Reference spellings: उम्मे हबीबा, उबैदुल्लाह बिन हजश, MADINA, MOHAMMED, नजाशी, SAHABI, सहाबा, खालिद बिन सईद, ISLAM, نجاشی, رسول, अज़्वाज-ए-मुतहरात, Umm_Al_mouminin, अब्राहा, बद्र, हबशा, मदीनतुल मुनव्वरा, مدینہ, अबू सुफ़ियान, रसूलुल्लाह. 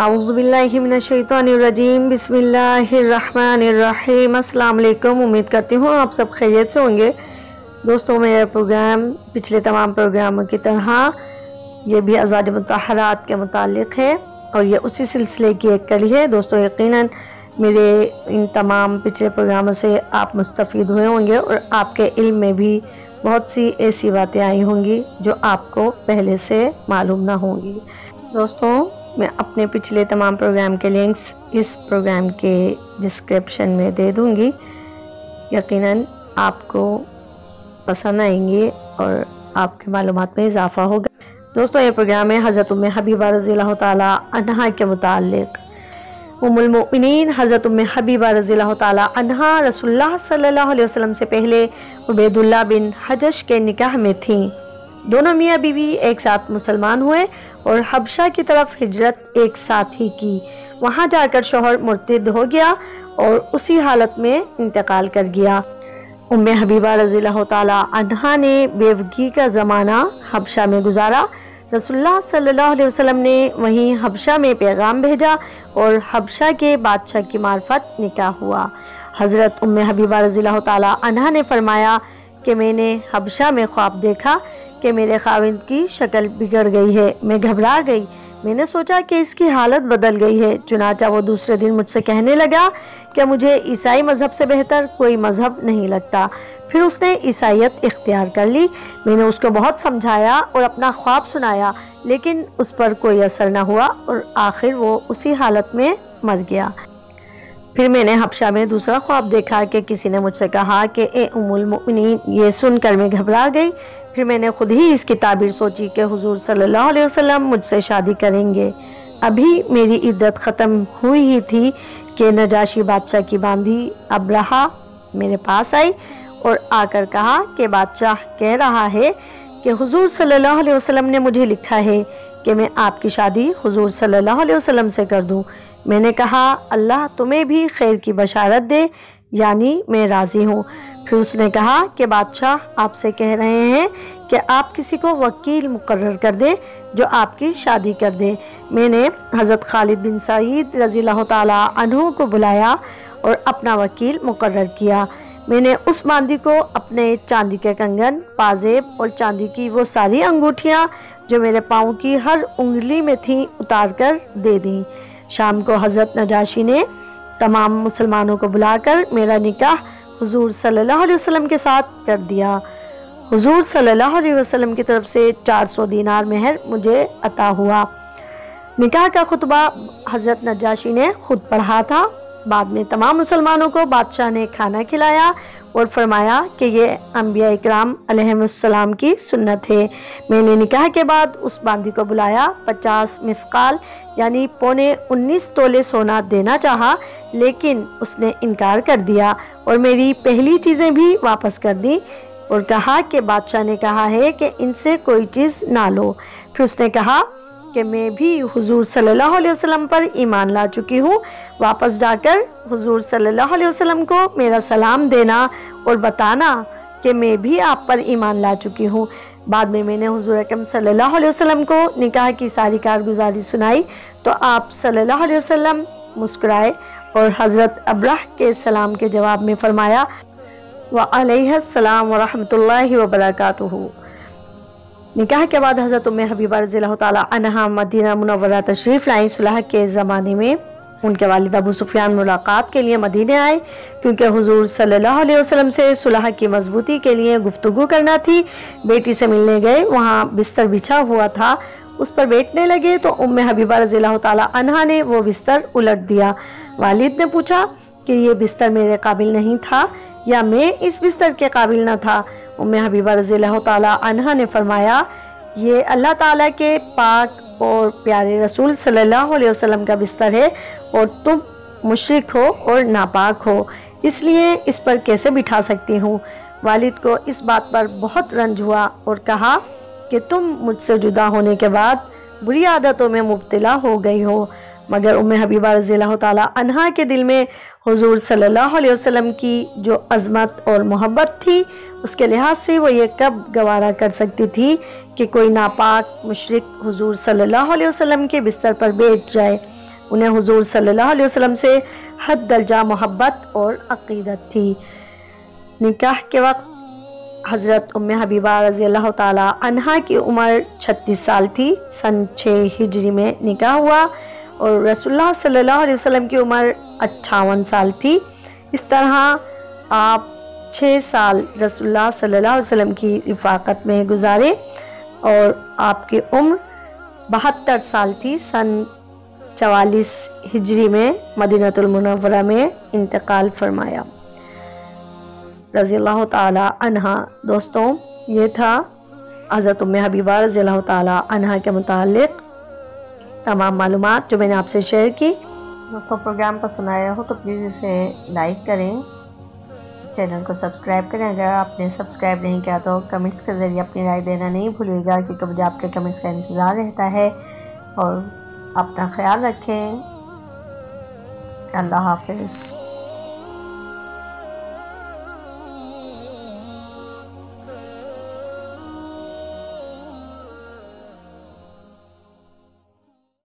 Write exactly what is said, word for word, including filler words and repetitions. आउज़ुबिल्लाहि मिनश्शैतानिर्रजीम बिस्मिल्लाहिर्रहमानिर्रहीम। अस्सलाम वालेकुम। उम्मीद करती हूँ आप सब खैरियत से होंगे। दोस्तों, मेरा प्रोग्राम पिछले तमाम प्रोग्रामों की तरह ये भी अज़्वाज-ए-मुतहरात के मुतालिक है और ये उसी सिलसिले की एक कड़ी है। दोस्तों, यकीनन मेरे इन तमाम पिछले प्रोग्रामों से आप मुस्तफ़ीद हुए होंगे और आपके इल्म में भी बहुत सी ऐसी बातें आई होंगी जो आपको पहले से मालूम ना होंगी। दोस्तों, मैं अपने पिछले तमाम प्रोग्राम के लिंक्स इस प्रोग्राम के डिस्क्रिप्शन में दे दूंगी। यकीनन आपको पसंद आएंगे और आपके मालूमात में इजाफ़ा होगा। दोस्तों, ये प्रोग्राम है हज़रत उम्मे हबीबा रज़ियल्लाहु तआला अन्हा के मुतालिक़। उम्मुल मोमिनीन हज़रत उम्मे हबीबा रज़ियल्लाहु तआला अन्हा रसूलुल्लाह सल्लल्लाहु अलैहि वसल्लम से पहले उबैदुल्लाह बिन हजश के निकाह में थीं। दोनों मियाँ बीवी एक साथ मुसलमान हुए और हबशा की तरफ हिजरत एक साथ ही की। वहाँ जाकर शोहर मुर्तद हो गया और उसी हालत में इंतकाल कर गया। उम्मे हबीबा रज़ियल्लाहु तआला अन्हा ने बेवगी का ज़माना हबशा में गुजारा। रसूलुल्लाह सल्लल्लाहु अलैहि वसल्लम ने वहीं हबशा में पैगाम भेजा और हबशा के बादशाह की मार्फत निकाह हुआ। हज़रत उम्मे हबीबा रज़ियल्लाहु तआला अन्हा ने फरमाया कि मैंने हबशा में ख्वाब देखा कि मेरे ख़ाविंद की शक्ल बिगड़ गई है। मैं घबरा गई। मैंने सोचा कि इसकी हालत बदल गई है। चुनाचा वो दूसरे दिन मुझसे कहने लगा कि मुझे ईसाई मज़हब से बेहतर कोई मज़हब नहीं लगता। फिर उसने ईसाईयत इख्तियार कर ली। मैंने उसको बहुत समझाया और अपना ख्वाब सुनाया, लेकिन उस पर कोई असर ना हुआ और आखिर वो उसी हालत में मर गया। फिर मैंने हबशा में दूसरा ख्वाब देखा कि किसी ने मुझसे कहा कि ए उम्मुल मोमिनीन। ये सुनकर मैं घबरा गई। फिर मैंने खुद ही इसकी ताबीर सोची कि हुजूर सल्लल्लाहु अलैहि वसल्लम मुझसे शादी करेंगे। अभी मेरी इद्दत ख़त्म हुई ही थी कि नजाशी बादशाह की बांधी अब्राहा मेरे पास आई और आकर कहा कि बादशाह कह रहा है कि हुजूर सल्लल्लाहु अलैहि वसल्लम ने मुझे लिखा है कि मैं आपकी शादी हुजूर सल्लल्लाहु अलैहि वसल्लम से कर दूं। मैंने कहा, अल्लाह तुम्हें भी खैर की बशारत दे, यानी मैं राज़ी हूँ। फिर उसने कहा कि बादशाह आपसे कह रहे हैं कि आप किसी को वकील मुकर्रर कर दें जो आपकी शादी कर दे। मैंने हज़रत खालिद बिन सईद रज़ियल्लाहु तआला अन्हु को बुलाया और अपना वकील मुकर्रर किया। मैंने उस बांदी को अपने चांदी के कंगन, पाजेब और चांदी की वो सारी अंगूठियाँ जो मेरे पाँव की हर उंगली में थीं उतार कर दे दी। शाम को हज़रत नजाशी ने तमाम मुसलमानों को बुलाकर मेरा निकाह हुजूर सल्लल्लाहु अलैहि वसल्लम के साथ कर दिया। हुजूर सल्लल्लाहु अलैहि वसल्लम की तरफ से चार सौ दीनार मेहर मुझे अता हुआ। निकाह का खुतबा हज़रत नजाशी ने खुद पढ़ा था। बाद में तमाम मुसलमानों को बादशाह ने खाना खिलाया और फरमाया कि ये अंबिया इकराम अलैहिमुस्सलाम की सुन्नत है। मैंने निकाह के बाद उस बांदी को बुलाया। पचास मिसकाल यानी पौने उन्नीस तोले सोना देना चाहा, लेकिन उसने इनकार कर दिया और मेरी पहली चीज़ें भी वापस कर दी और कहा कि बादशाह ने कहा है कि इनसे कोई चीज़ ना लो। फिर उसने कहा कि मैं भी हुजूर सल्लल्लाहु अलैहि वसल्लम पर ईमान ला चुकी हूँ। वापस जाकर हुजूर सल्लल्लाहु अलैहि वसल्लम को मेरा सलाम देना और बताना कि मैं भी आप पर ईमान ला चुकी हूँ। बाद में मैंने हुजूर अकरम सल्लल्लाहु अलैहि वसल्लम को निकाह की सारी कारगुजारी सुनाई तो आप सल्लल्लाहु अलैहि वसल्लम मुस्कुराए और हज़रत अब्राह के सलाम के जवाब में फरमाया व अलैहिस्सलाम व रहमतुल्लाहि व बरकातुहू। निकाह के बाद हज़रत उम्मे हबीबा रज़ियल्लाहु तआला अन्हा मदीनतुल मुनव्वरा तशरीफ़ लाईं। सुलह के ज़माने में उनके वालिद अबू सुफ़ियान मुलाकात के लिए मदीने आए, क्योंकि हुजूर सल्लल्लाहु अलैहि वसल्लम से सुलह की मजबूती के लिए गुफ्तगू करना थी। बेटी से मिलने गए। वहाँ बिस्तर बिछा हुआ था, उस पर बैठने लगे तो उम्मे हबीबा रज़ियल्लाहु तआला अन्हा ने वो बिस्तर उलट दिया। वालिद ने पूछा कि ये बिस्तर मेरे काबिल नहीं था या मैं इस बिस्तर के काबिल ना था। उम्मे हबीबा रज़ियल्लाहु तआला अन्हा ने फरमाया ये अल्लाह ताला के पाक और प्यारे रसूल सल्लल्लाहु अलैहि वसल्लम का बिस्तर है और तुम मुशरिक हो और नापाक हो, इसलिए इस पर कैसे बिठा सकती हूँ। वालिद को इस बात पर बहुत रंज हुआ और कहा कि तुम मुझसे जुदा होने के बाद बुरी आदतों में मुब्तला हो गई हो। मगर उम्मे हबीबा रज़ियल्लाहु तआला अन्हा के दिल में हुजूर सल्लल्लाहु अलैहि वसल्लम की जो अज़मत और मोहब्बत थी उसके लिहाज से वो ये कब गवारा कर सकती थी कि कोई नापाक मुशरिक हुजूर सल्लल्लाहु अलैहि वसल्लम के बिस्तर पर बैठ जाए। उन्हें हुजूर सल्लल्लाहु अलैहि वसल्लम से हद दर्जा मोहब्बत और अक़ीदत थी। निकाह के वक्त हज़रत उम्मे हबीबा रज़ी अल्लाह ताला अन्हा की उम्र छत्तीस साल थी। सन छः हिजरी में निकाह हुआ और रसूलुल्लाह सल्लल्लाहु अलैहि वसल्लम की उम्र अट्ठावन साल थी। इस तरह आप छः साल रसूलुल्लाह सल्लल्लाहु अलैहि वसल्लम की रिफाकत में गुजारे और आपकी उम्र बहत्तर साल थी। सन चवालीस हिजरी में मदीनतुल मुनव्वरा में इंतकाल फरमाया रज़ी अल्लाह ताला अन्हा। दोस्तों, ये था हज़रत उम्मे हबीबा रज़ी अल्लाह ताला अन्हा के मुतालिक तमाम मालूमात जो मैंने आपसे शेयर की। दोस्तों, प्रोग्राम पसंद आया हो तो प्लीज़ इसे लाइक करें, चैनल को सब्सक्राइब करें। अगर आपने सब्सक्राइब नहीं किया तो कमेंट्स के ज़रिए अपनी राय देना नहीं भूलिएगा, क्योंकि मुझे आपके कमेंट्स का इंतज़ार रहता है। और अपना ख्याल रखें। अल्लाह हाफिज़।